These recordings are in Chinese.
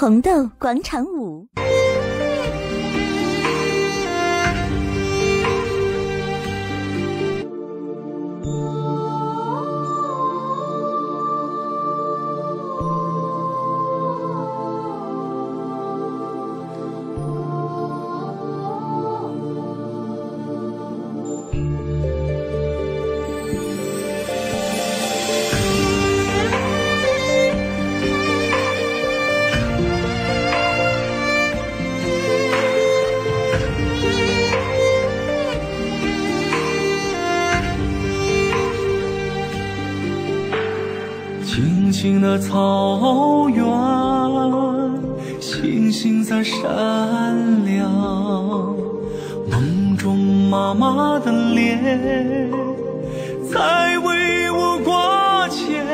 红豆广场舞。青青的草原，星星在闪亮，梦中妈妈的脸在为我挂牵，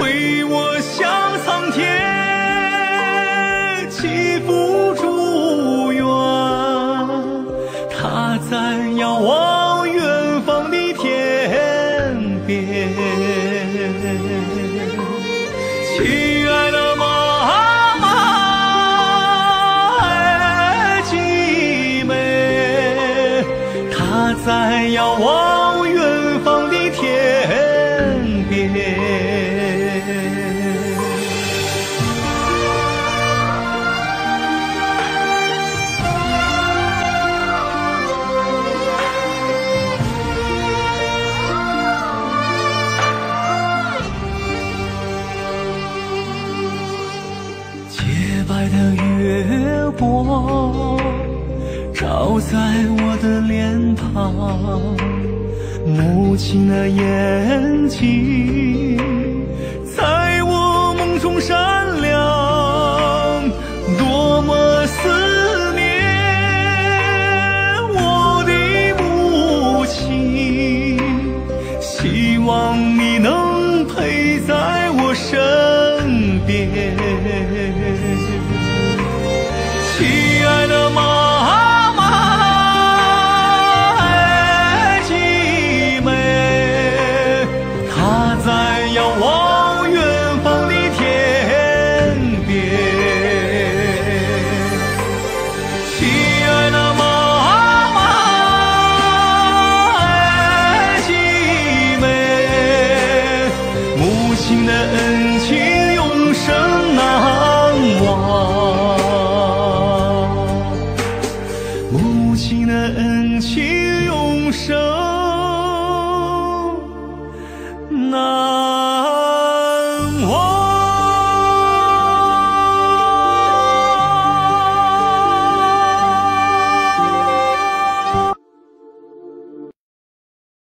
为我向苍天祈福祝愿，她在遥望远方的天边。亲爱的妈妈，爱姐妹，她在遥望远方的天边。洁白的月光照在我的脸庞，母亲的眼睛在我梦中闪亮，多么思念我的母亲，希望你能陪在我身边。亲爱的妈妈，爱姐妹，她在遥望远方的天边。亲爱的妈妈，爱姐妹，母亲的恩情永生难忘。母亲的恩情永生难忘。